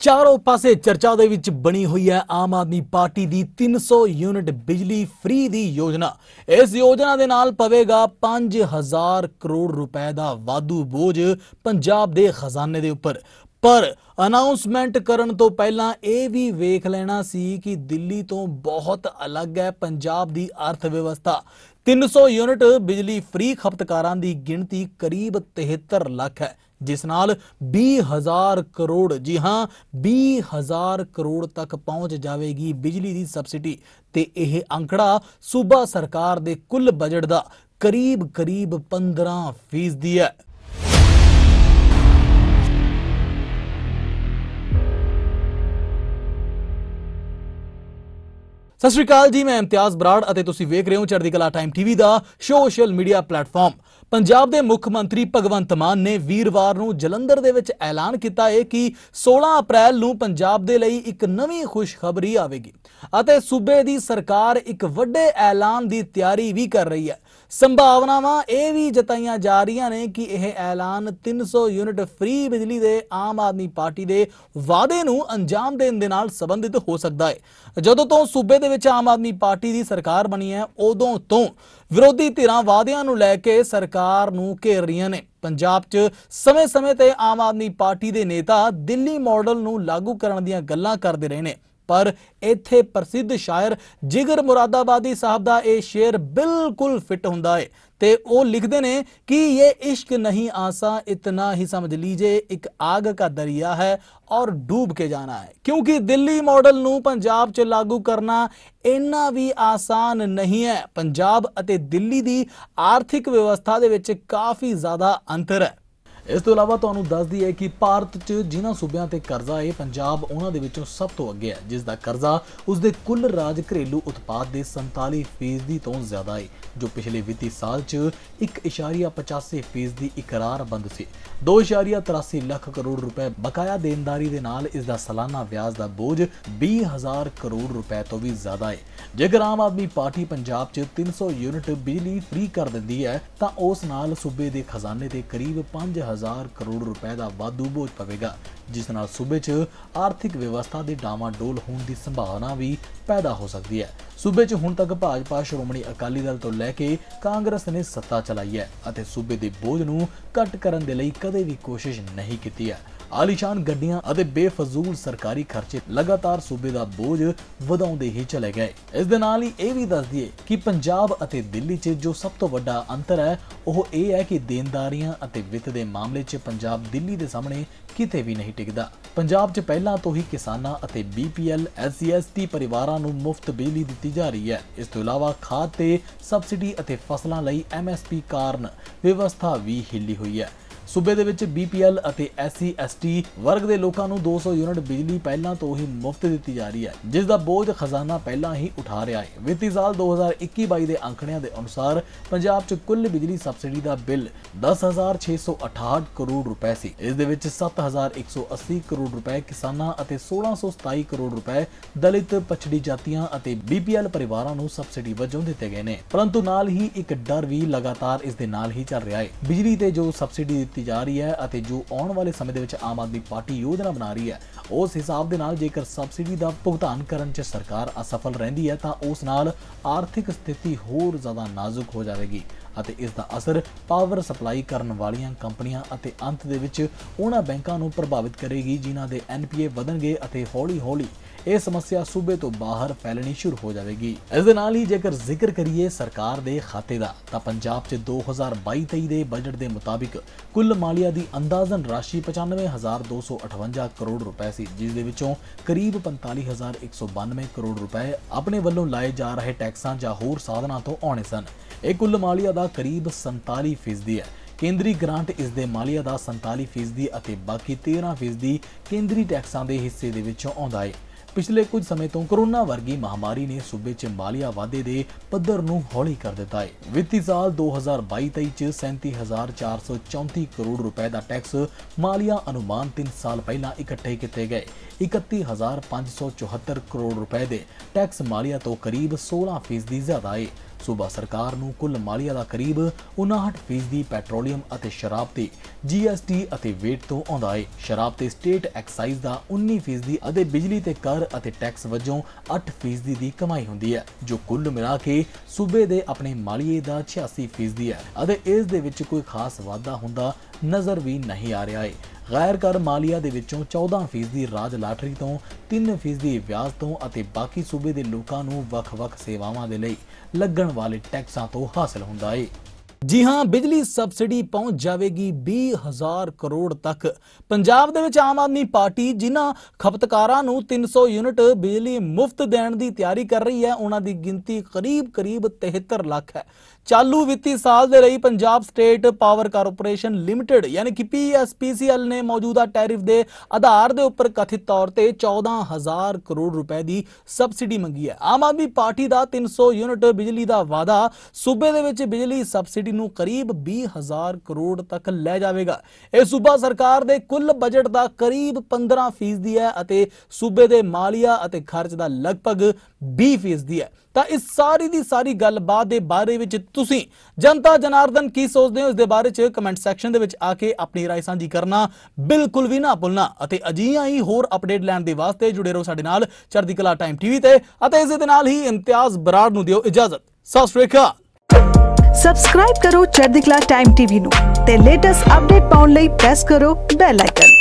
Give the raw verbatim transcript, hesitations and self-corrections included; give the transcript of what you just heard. चारों पासे चर्चा दे विच बनी हुई है आम आदमी पार्टी की तीन सौ यूनिट बिजली फ्री की योजना। इस योजना के नाल पवेगा पांच हज़ार करोड़ रुपए का वाधू बोझ पंजाब के खजाने के उपर, पर अनाउंसमेंट करन तो पहला यह भी वेख लेना सी कि दिल्ली तो बहुत अलग है पंजाब की अर्थव्यवस्था। तीन सौ यूनिट बिजली फ्री खपतकारां की गिनती करीब तिहत्तर लाख है, जिस नाल बीस हज़ार करोड़, जी हाँ बीस हज़ार करोड़ तक पहुँच जाएगी बिजली की सबसिडी। तो यह अंकड़ा सूबा सरकार के कुल बजट का करीब करीब पंद्रह फीसदी है। सत श्री अकाल जी, मैं इम्तियाज बराड़ और तुसी वेख रहे हो चढ़दी कला टाइम टीवी का सोशल मीडिया प्लेटफॉर्म। पंजाब के मुख्यमंत्री भगवंत मान ने वीरवार को जलंधर दे विच ऐलान किया है कि सोलह अप्रैल को पंजाब दे लई एक नवी खुशखबरी आएगी और सूबे की सरकार एक वड्डे ऐलान की तैयारी भी कर रही है। संभावनावां यह भी जताई जा रही ने कि यह ऐलान तीन सौ यूनिट फ्री बिजली के आम आदमी पार्टी के वादे को अंजाम देने के नाल संबंधित हो सकता है। जदों तो सूबे दे विच आम आदमी पार्टी की सरकार बनी है, उदों तो विरोधी धिरां वादियां नूं लैके सरकार नूं घेर रही ने। पंजाब च समय समय ते आम आदमी पार्टी के नेता दिल्ली मॉडल नूं लागू करन दियां गल्लां करदे रहे ने, पर इत्थे प्रसिद्ध शायर जिगर मुरादाबदी साहब का यह शेर बिल्कुल फिट हुंदा है। ते वो लिखते हैं कि ये इश्क नहीं आसा, इतना ही समझ लीजिए एक आग का दरिया है और डूब के जाना है। क्योंकि दिल्ली मॉडल नूं पंजाब च लागू करना इन्ना भी आसान नहीं है। पंजाब अते दिल्ली की आर्थिक व्यवस्था दे विच काफ़ी ज़्यादा अंतर है। इस तो इलावा तुहानू दस दी है कि भारत च जिन्हां सूबयां ते कर्जा है पंजाब उन्हां दे विचों सब तो अगे है, जिसका कर्जा उसके कुल राज घरेलू उत्पाद के संताली फीसदी तो ज़्यादा है, जो पिछले वित्तीय साल च एक इशारिया पचासी फीसदी इकरारबंद से। दो इशारिया तिरासी लख करोड़ रुपए बकाया देनदारी के नाल इसका सालाना ब्याज का बोझ भी हज़ार करोड़ रुपए तो भी ज़्यादा है। जेकर आम आदमी पार्टी पंजाब च तीन सौ यूनिट बिजली फ्री कर दिंदी है तो उस नाल सूबे के खजाने के करीब पाँच हज़ार करोड़ रुपए का वाधू बोझ पवेगा, जिस नाल सूबे च आर्थिक व्यवस्था के डावाडोल होने की संभावना भी पैदा हो सकती है। सूबे च हुण तक भाजपा श्रोमणी अकाली दल तो लैके कांग्रेस ने सत्ता चलाई है और सूबे के बोझ नूं घट करन दे लई कदे भी कोशिश नहीं की है। आलिशान गड्डियां और बेफजूल सरकारी खर्चे लगातार सूबे का बोझ वधाउंदे ही चले गए। इस दे नाल ही यह भी दस दिए कि पंजाब अते दिल्ली च जो सब तो वड्डा अंतर है वह यह है कि देनदारियां अते वित्त के मामले च पंजाब दिल्ली के सामने किते भी नहीं टिकदा। पंजाब च पहला तो ही किसानां अते B P L S C S T परिवारां नूं मुफ्त बिजली दित्ती जा रही है। इस तो इलावा खाद ते सबसिडी अते फसलां लई एम एस पी कारण व्यवस्था भी हिली हुई है। सूबे दे विच बी पी एल अते एस सी एस टी वर्ग के लोगों को दो सौ यूनिट बिजली पहला तो ही मुफ्त दी जा रही है, जिसका बोझ खजाना पहला ही उठा रहा है। वित्तीय साल दो हज़ार इक्की बाई के आंकड़ियां के अनुसार पंजाब च कुल बिजली सबसिडी का बिल दस हज़ार छे सौ अठाहठ करोड़ रुपए से। इस दे विच सत्त हज़ार एक सौ अस्सी करोड़ रुपए किसानां अते सोलह सौ सताई करोड़ रुपए दलित पछड़ी जातियां अते बी पी एल परिवारां नूं सबसिडी वजों दिए गए हैं। परंतु नाल ही एक डर भी लगातार इस दे नाल ही चल रहा है। बिजली ते जो सबसिडी जा रही है अते जो आने वाले समय दे विच आम आदमी पार्टी योजना बना रही है उस हिसाब दे नाल जेकर सबसिडी का भुगतान करन च सरकार असफल रहिंदी है तां उस नाल आर्थिक स्थिति होर ज़्यादा नाजुक हो जाएगी अते इसका असर पावर सप्लाई करन वालियां कंपनियां अते अंत दे विच उन्हां बैंकां नूं प्रभावित करेगी जिन्हां दे एन पी ए वधणगे अते हौली हौली यह समस्या सूबे तो बाहर फैलनी शुरू हो जाएगी। इस दे नाल ही जेकर जिक्र करिए सरकार दे खाते दा तां पंजाब च दो हज़ार बाई तेई दे बजट के मुताबिक कुल मालिया की अंदाजन राशि पचानवे हज़ार दो सौ अठवंजा करोड़ रुपए से, जिस दे विचों करीब पंताली हज़ार एक सौ बानवे करोड़ रुपए अपने वलों लाए जा रहे टैक्सां जां होर साधनां तो आने सन। यह कुल मालिया का करीब संताली फीसदी है। केंद्रीय ग्रांट इस दे मालिया का संताली फीसदी अते बाकी तेरह फीसदी केंद्रीय टैक्सां के हिस्से के विचों आउंदा है। पिछले कुछ समय तो कोरोना वर्गी महामारी ने सूबे च मालिया वाधे के पद्धर नूं हौली कर दिता है। वित्तीय साल दो हज़ार बाई तेई च सैंती हज़ार चार सौ चौंती करोड़ रुपए का टैक्स मालिया अनुमान तीन साल पहला इकट्ठे किए गए इकती हज़ार पाँच सौ चौहत्तर करोड़ रुपए के टैक्स मालिया तो करीब सोलह फीसदी ज़्यादा है। सूबा सरकार नूं कुल मालिया दा करीब उनसठ फीसदी पैट्रोलीयम अते शराब ते जीएसटी अते वेट तो आंदा है। शराब ते स्टेट एक्साइज दा उन्नी फीसदी अते बिजली ते कर अते टैक्स वजों अठ फीसदी दी कमाई हुंदी है, जो कुल मिला के सूबे दे अपने मालिये दा छियासी फीसदी है अते इस दे विच कोई खास वाधा हुंदा नज़र भी नहीं आ रहा है। गैर कर मालिया दे विच्चों चौदह फीसदी राज लाटरी तो तीन फीसदी व्याज तो अते बाकी सूबे दे लोकां नूं वख-वख सेवावां दे लई लगण वाले टैक्सां तो हासिल हुंदा है। जी हाँ, बिजली सबसिडी पहुंच जाएगी बीस हज़ार करोड़ तक। पंजाब दे विच आम आदमी पार्टी जिन्हां खपतकारां नूं तीन सौ यूनिट बिजली मुफ्त देण दी तैयारी कर रही है, उन्हां दी गिनती करीब करीब तिहत्तर लाख है। चालू वित्तीय साल दे लई Punjab state power corporation limited यानी कि P S P C L ने मौजूदा टैरिफ दे आधार दे उपर कथित तौर ते चौदह हज़ार करोड़ रुपए दी सबसिडी मंगी है। आम आदमी पार्टी दा तीन सौ यूनिट बिजली दा वादा सूबे दे विच बिजली सबसिडी नूं करीब बीस हज़ार करोड़ तक लै जावेगा। यह सूबा सरकार दे कुल बजट दा करीब पंद्रह फीसदी है अते सूबे दे मालिया अते खर्च दा लगभग बीस फीसदी है। तो इस सारी दी सारी गलबात दे बारे विच तुसी जनता जनार्दन की सोचते हो, इस दे बारे च कमेंट सैक्शन दे विच आके अपनी राय सांझी करना बिल्कुल भी ना भुलना। अते अजियां ही होर अपडेट लैण दे वास्ते जुड़े रहो साडे नाल चढ़दी कला टाइम टीवी ते, अते इस दे नाल ही इम्तियाज बराड़ नूं दिओ इजाजत। सत श्री अकाल। सबसक्राइब करो चढ़दी कला टाइम टीवी नूं ते लेटेस्ट अपडेट पाउण लई प्रेस करो बैल आइकन।